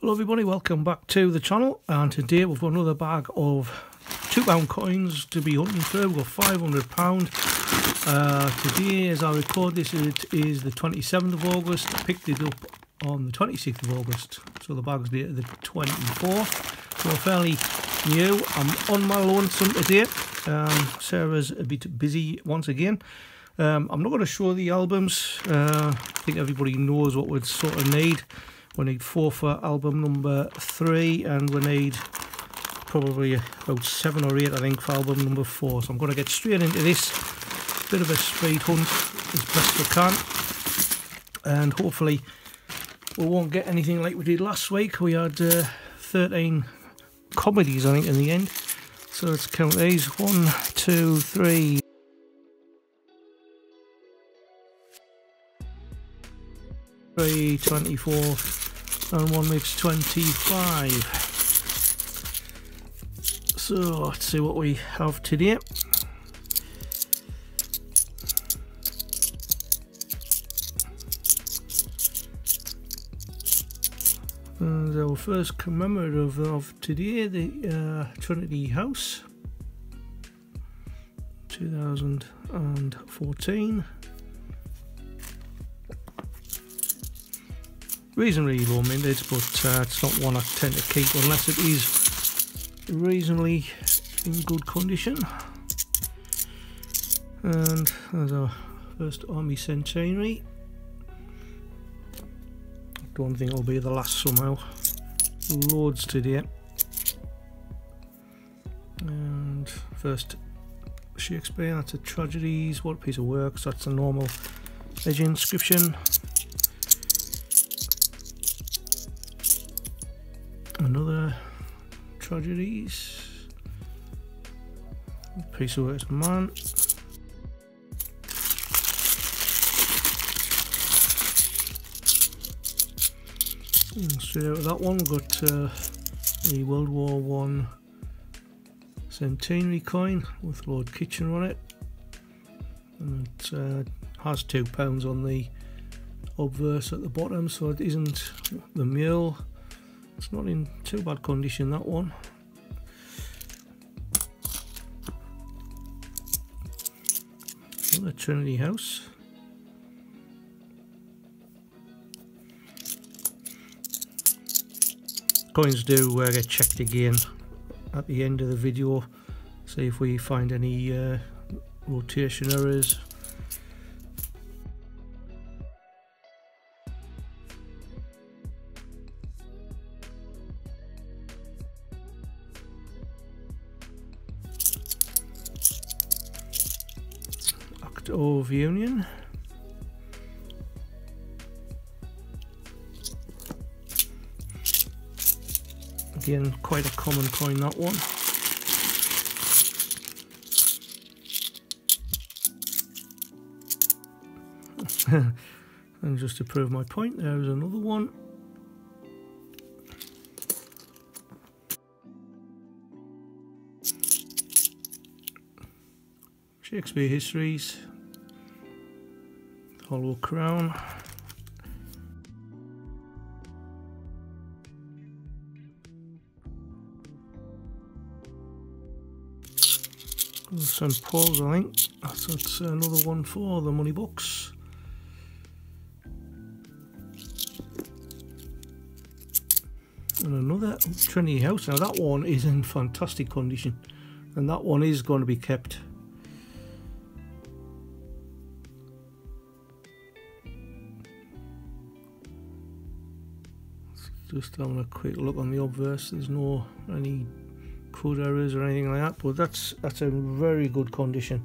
Hello everybody, welcome back to the channel, and today we've got another bag of £2 coins to be hunting for. We've got £500. Today, as I record this, it is the 27th of August. I picked it up on the 26th of August, so the bag's dated the 24th, so fairly new. I'm on my lonesome today. Sarah's a bit busy once again. I'm not going to show the albums. I think everybody knows what we'd sort of need. We need 4 for album number 3, and we need probably about 7 or 8, I think, for album number 4. So I'm going to get straight into this. Bit of a speed hunt as best I can. And hopefully we won't get anything like we did last week. We had 13 comedies, I think, in the end. So let's count these. 1, 2, 3... Three, 24, and one makes 25. So let's see what we have today. And our first commemorative of today, the Trinity House, 2014. Reasonably low minted, but it's not one I tend to keep unless it is reasonably in good condition. And there's our first Army centenary. Don't think it'll be the last somehow. Loads today. And first Shakespeare, that's a tragedies. What a piece of work, so that's a normal edge inscription. Another tragedies, piece of work, man. And straight out of that one, we've got the World War I centenary coin with Lord Kitchener on it, and it has £2 on the obverse at the bottom, so it isn't the mule. It's not in too bad condition, that one. Another Trinity House. Coins do get checked again at the end of the video, see if we find any rotation errors. Of Union, again quite a common coin, that one. And just to prove my point, there is another one. Shakespeare Histories, Hollow Crown, St. Paul's, I think. That's another one for the money box. And another Trinity House. Now that one is in fantastic condition, and that one is going to be kept. Just having a quick look on the obverse, there's no any code errors or anything like that, but that's a very good condition.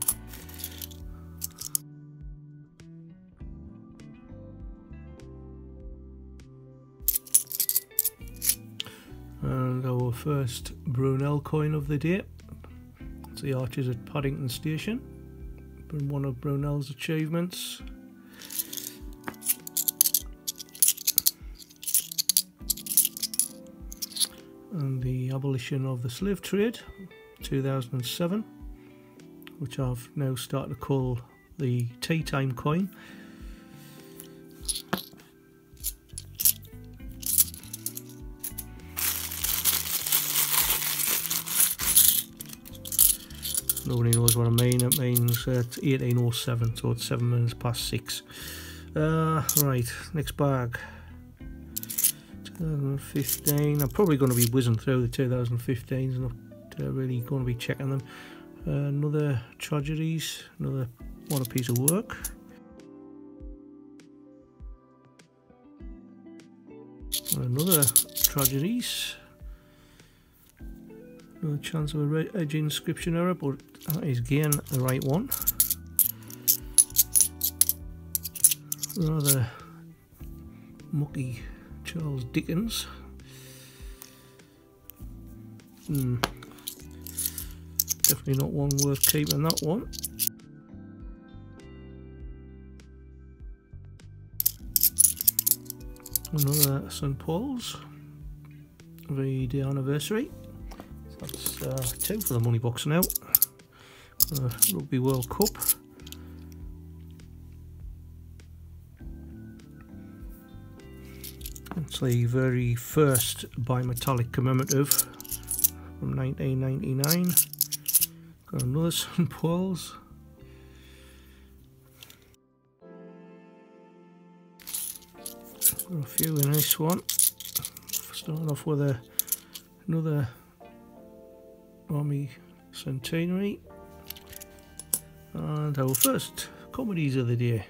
And our first Brunel coin of the day, it's the Archers at Paddington Station, been one of Brunel's achievements. And the abolition of the slave trade, 2007, which I've now started to call the tea time coin. nobody knows what I mean. It means it's 18:07, so it's 7 minutes past 6. Right, next bag, 2015. I'm probably going to be whizzing through the 2015s, not really going to be checking them. Another tragedies, another what a piece of work. Another tragedies. Another chance of a red edge inscription error, but that is again the right one. Another mucky Charles Dickens. Definitely not one worth keeping, that one. Another St. Paul's, the day anniversary. That's 2 for the money box now. Rugby World Cup. It's the very first bimetallic commemorative from 1999. Got another St. Paul's. Got a few in this one. Starting off with another Army Centenary, and our first comedies of the day.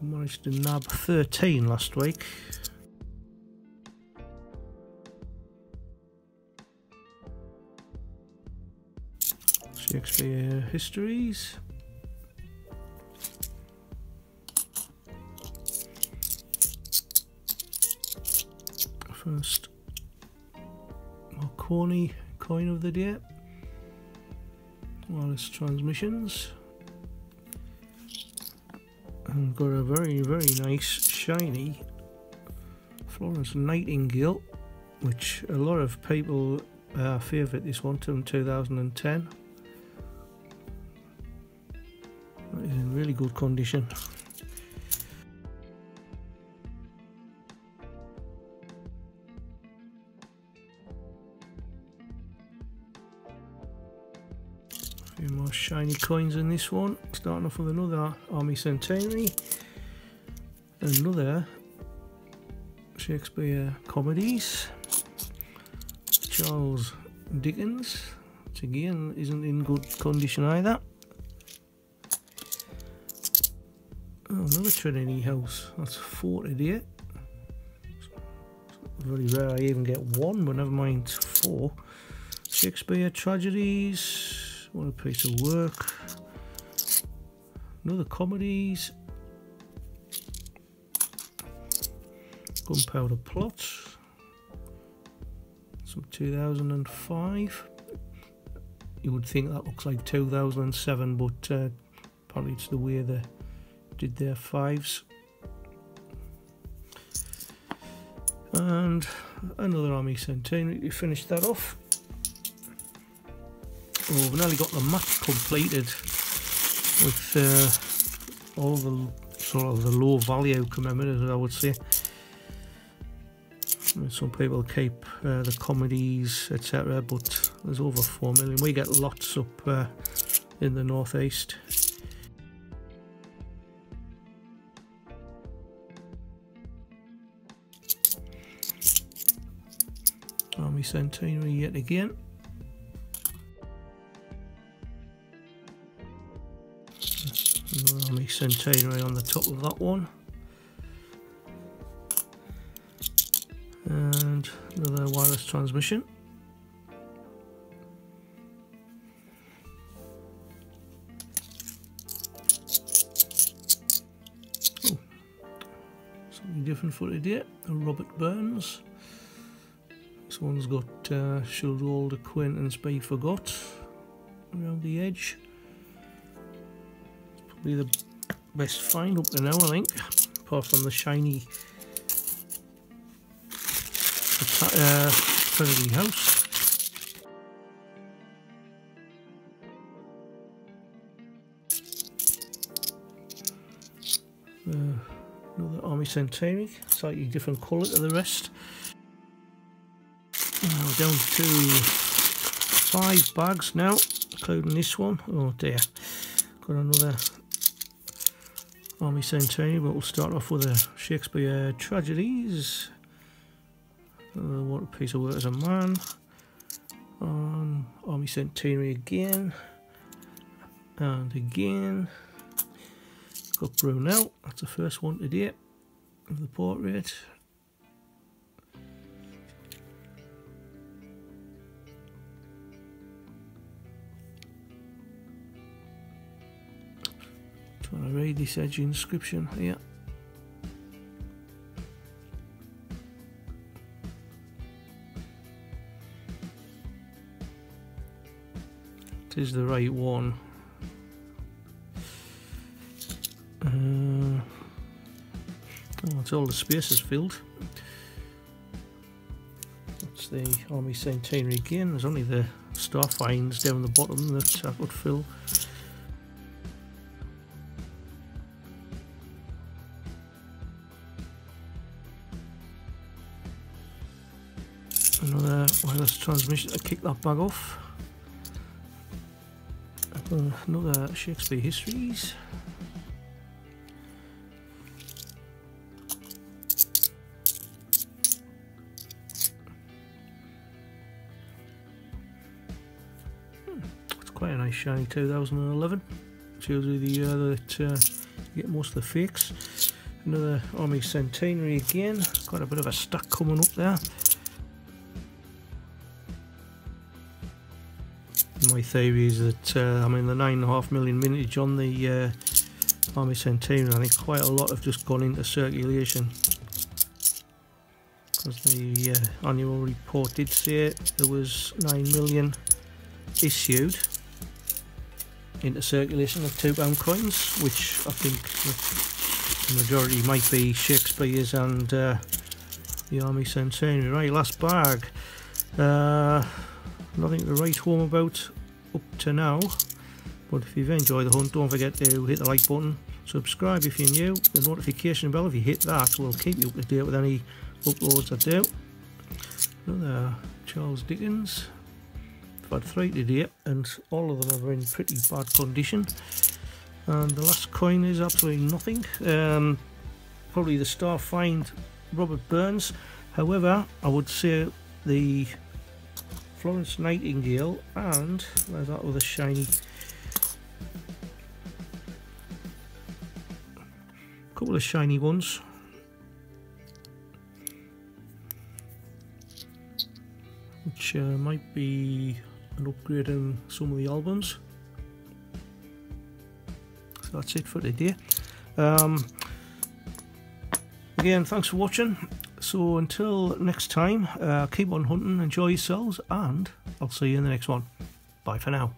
Managed to nab 13 last week. Shakespeare histories. First Marconi coin of the day. Wireless transmissions. And got a very, very nice shiny Florence Nightingale, which a lot of people favourite this one from 2010. That is in really good condition. Few more shiny coins in this one. Starting off with another Army Centenary, another Shakespeare comedies, Charles Dickens, which again isn't in good condition either. Oh, another Trinity House. That's 4 today. It's very rare I even get one, but never mind, 4. Shakespeare tragedies. What a piece of work. Another comedies. Gunpowder Plot. Some 2005. You would think that looks like 2007, but apparently it's the way they did their 5s. And another Army Centenary to finish that off. Well, we've nearly got the match completed with all the sort of the low value commemoratives, I would say. I mean, some people keep the comedies, etc., but there's over 4 million. We get lots up in the northeast. Army Centenary yet again. Army Centenary on the top of that one, and another wireless transmission. Oh, something different for today. Robert Burns. This one's got "Should old acquaintance be forgot" around the edge. Be the best find up to now, I think, apart from the shiny Trinity House. Another Army Centenary, slightly different colour to the rest. down to 5 bags now, including this one. Oh dear, got another Army Centenary, but we'll start off with a Shakespeare Tragedies. What a piece of work as a man. Army Centenary again, and again. Got Brunel, that's the first one today of the portrait. Trying to read this edgy inscription here. It is the right one. Oh, it's all the spaces filled. That's the Army Centenary again. There's only the star finds down the bottom that I would fill. Another wireless transmission to kick that bag off. Another Shakespeare Histories. Quite a nice shiny 2011. Shows you the year that you get most of the fakes. Another Army Centenary again. Got a bit of a stack coming up there. My theory is that I'm in the 9.5 million vintage on the Army Centenary. I think quite a lot have just gone into circulation, because the annual report did say there was 9 million issued into circulation of £2 coins, which I think the majority might be Shakespeare's and the Army Centenary. Right, last bag. Nothing to write home about up to now, but if you've enjoyed the hunt, don't forget to hit the like button, subscribe if you're new, the notification bell if you hit that will keep you up to date with any uploads I do. Another Charles Dickens. I've had 3 today and all of them are in pretty bad condition, and the last coin is absolutely nothing. Probably the star find Robert Burns. However, I would say the Florence Nightingale and there's that other shiny, couple of shiny ones. Which might be an upgrade in some of the albums. So that's it for today. Again, thanks for watching. So until next time, keep on hunting, enjoy yourselves, and I'll see you in the next one. Bye for now.